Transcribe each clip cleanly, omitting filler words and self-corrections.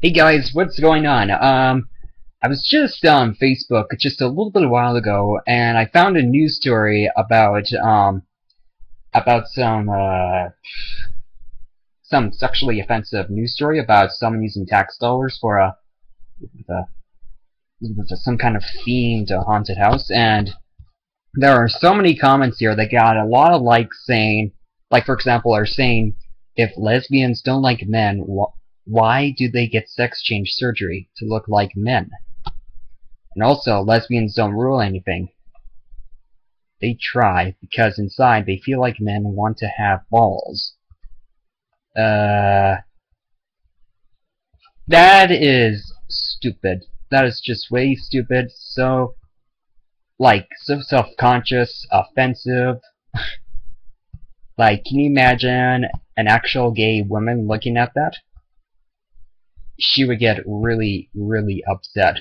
Hey guys, what's going on? I was just on Facebook just a little bit a while ago, and I found a news story about some sexually offensive news story about someone using tax dollars for some kind of themed haunted house, and there are so many comments here that got a lot of likes saying, like for example, are saying if lesbians don't like men, why do they get sex change surgery to look like men? And also, lesbians don't rule anything. They try, because inside they feel like men want to have balls. That is stupid. That is just way stupid, so self-conscious, offensive. Like, can you imagine an actual gay woman looking at that? She would get really, really upset.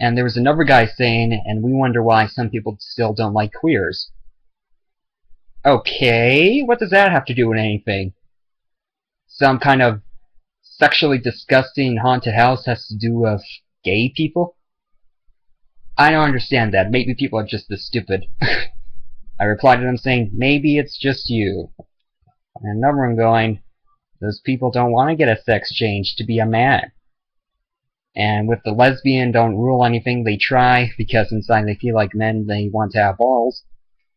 And there was another guy saying, and we wonder why some people still don't like queers. Okay, what does that have to do with anything? Some kind of sexually disgusting haunted house has to do with gay people? I don't understand that. Maybe people are just this stupid. I replied to them saying, maybe it's just you. And another one going, those people don't want to get a sex change to be a man. And with the lesbian, don't rule anything, they try, because inside they feel like men, they want to have balls.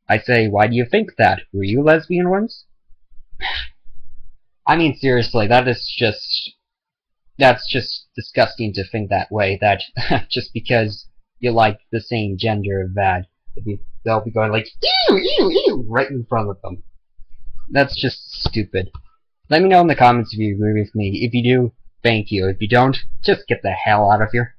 I say, why do you think that? Were you lesbian once? I mean, seriously, that's just disgusting to think that way, that just because you like the same gender, that they'll be going like, ew, ew, ew, right in front of them. That's just stupid. Let me know in the comments if you agree with me. If you do, thank you. If you don't, just get the hell out of here.